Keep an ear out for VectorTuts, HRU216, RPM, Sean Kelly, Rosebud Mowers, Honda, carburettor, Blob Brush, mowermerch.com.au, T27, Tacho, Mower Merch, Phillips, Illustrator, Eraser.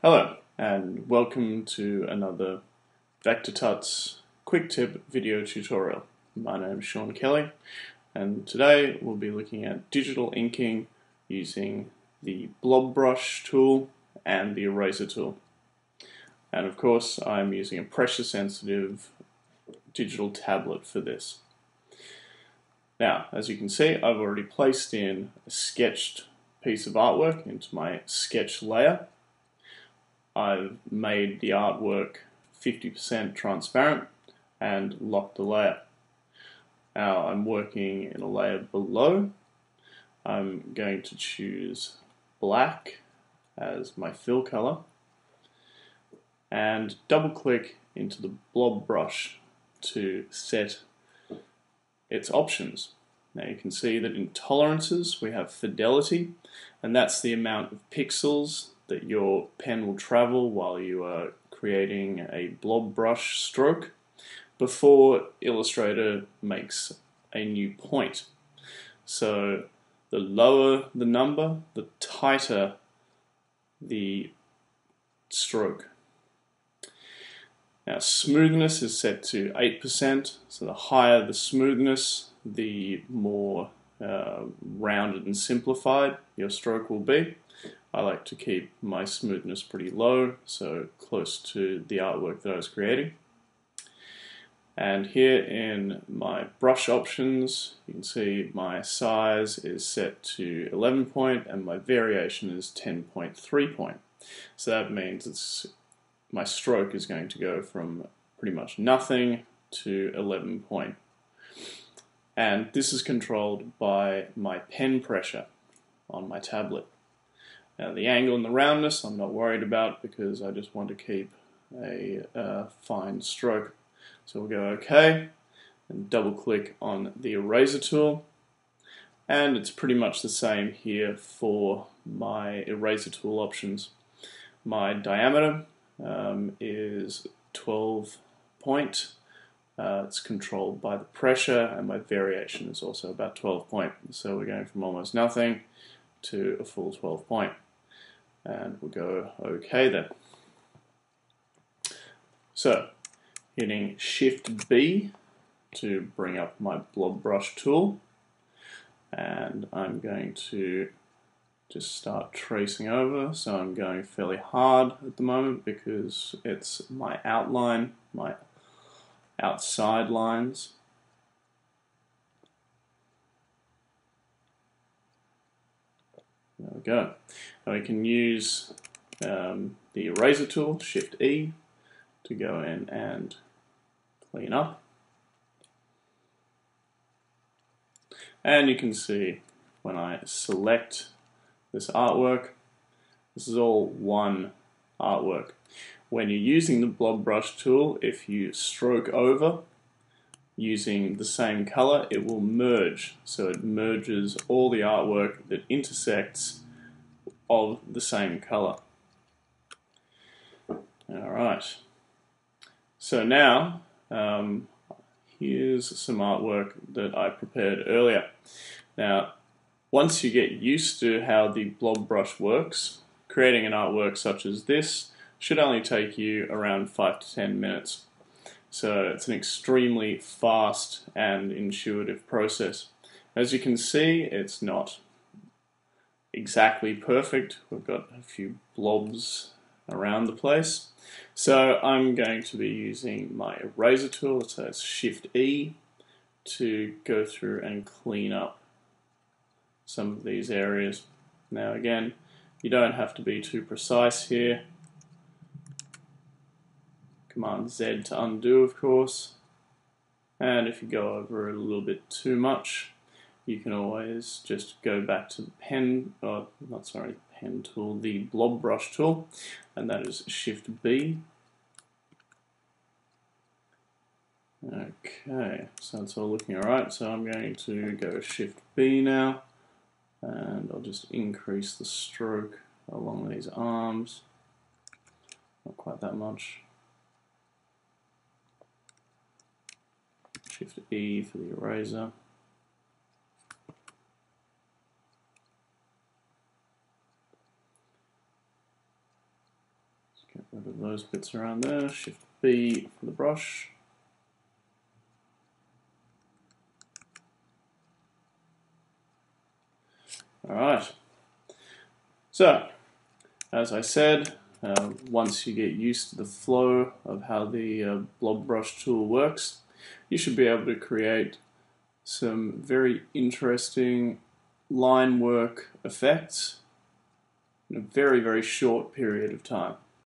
Hello and welcome to another VectorTuts quick tip video tutorial. My name is Sean Kelly and today we'll be looking at digital inking using the Blob Brush tool and the Eraser tool. And of course I'm using a pressure sensitive digital tablet for this. Now as you can see I've already placed in a sketched piece of artwork into my sketch layer. I've made the artwork 50% transparent and locked the layer. Now I'm working in a layer below. I'm going to choose black as my fill color and double click into the blob brush to set its options. Now you can see that in tolerances we have fidelity, and that's the amount of pixels that your pen will travel while you are creating a blob brush stroke before Illustrator makes a new point. So the lower the number, the tighter the stroke. Now smoothness is set to 8%, so the higher the smoothness, the more rounded and simplified your stroke will be. I like to keep my smoothness pretty low, so close to the artwork that I was creating. And here in my brush options, you can see my size is set to 11 point and my variation is 10.3 point. So that means my stroke is going to go from pretty much nothing to 11 point. And this is controlled by my pen pressure on my tablet. Now the angle and the roundness I'm not worried about because I just want to keep a fine stroke. So we'll go OK and double click on the eraser tool, and it's pretty much the same here for my eraser tool options. My diameter is 12 point. It's controlled by the pressure, and my variation is also about 12 point. So we're going from almost nothing to a full 12 point. And we'll go OK then. So hitting Shift B to bring up my blob brush tool, and I'm going to just start tracing over. So I'm going fairly hard at the moment because it's my outline, my outside lines. There we go. Now we can use the eraser tool, Shift E, to go in and clean up. And you can see when I select this artwork, this is all one artwork. When you're using the blob brush tool, if you stroke over using the same color, it will merge. So it merges all the artwork that intersects of the same color. Alright, so now here's some artwork that I prepared earlier. Now once you get used to how the blob brush works, creating an artwork such as this should only take you around 5 to 10 minutes. So it's an extremely fast and intuitive process. As you can see, it's not exactly perfect. We've got a few blobs around the place. So I'm going to be using my eraser tool, so it's Shift E, to go through and clean up some of these areas. Now again, you don't have to be too precise here. Command Z to undo, of course, and if you go over a little bit too much, you can always just go back to the blob brush tool, and that is Shift B. Okay, so it's all looking alright, so I'm going to go Shift B now, and I'll just increase the stroke along these arms, not quite that much. Shift E for the eraser. Get rid of those bits around there. Shift B for the brush. Alright, so as I said, once you get used to the flow of how the Blob Brush tool works, you should be able to create some very interesting line work effects in a very, very short period of time.